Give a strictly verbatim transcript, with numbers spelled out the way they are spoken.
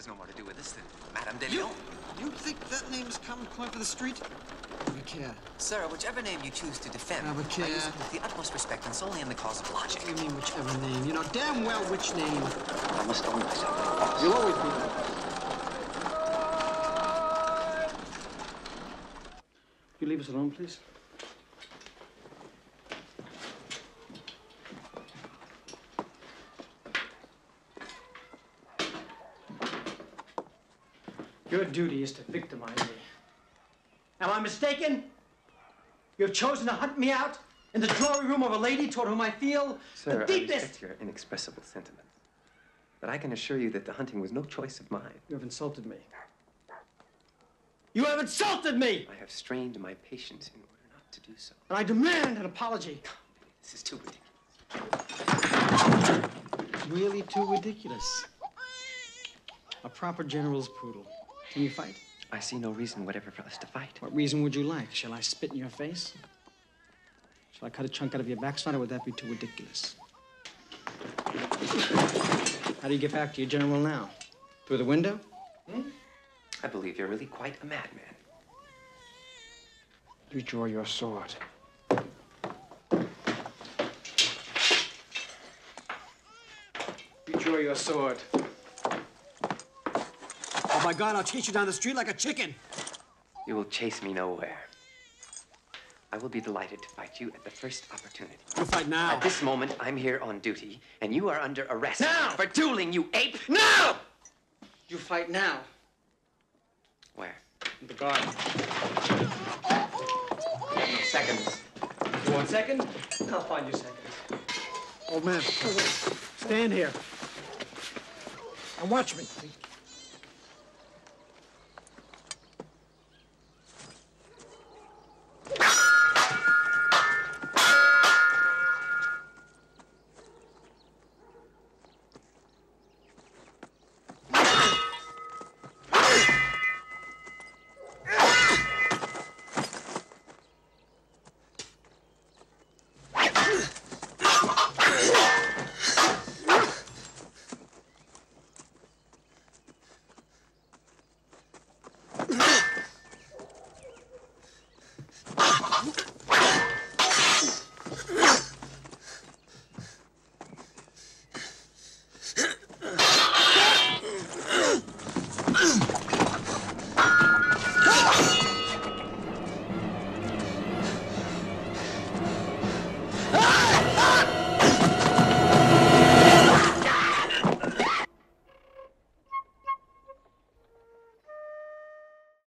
has no more to do with this than Madame de Lyon. You, you think that name's common coin for the street? Never care. Sir, whichever name you choose to defend, I use it with the utmost respect and solely in the cause of logic. What do you mean, whichever name? You know damn well which name. I must own myself. You'll always be there. You leave us alone, please? Your duty is to victimize me. Am I mistaken? You have chosen to hunt me out in the drawing room of a lady toward whom I feel Sir, the deepest... Sir, I respect your inexpressible sentiments, but I can assure you that the hunting was no choice of mine. You have insulted me. You have insulted me! I have strained my patience in order not to do so. And I demand an apology. Oh, this is too ridiculous. Really too ridiculous. A proper general's poodle. Can you fight? I see no reason whatever for us to fight. What reason would you like? Shall I spit in your face? Shall I cut a chunk out of your backside, or would that be too ridiculous? How do you get back to your general now? Through the window? Hmm? I believe you're really quite a madman. You draw your sword. You draw your sword. Oh, my God, I'll chase you down the street like a chicken. You will chase me nowhere. I will be delighted to fight you at the first opportunity. You'll fight now. At this moment, I'm here on duty, and you are under arrest. Now! For dueling, you ape! Now! You fight now. Where? In the garden. Seconds. You want seconds? I'll find you seconds. Old man, stand here. And watch me.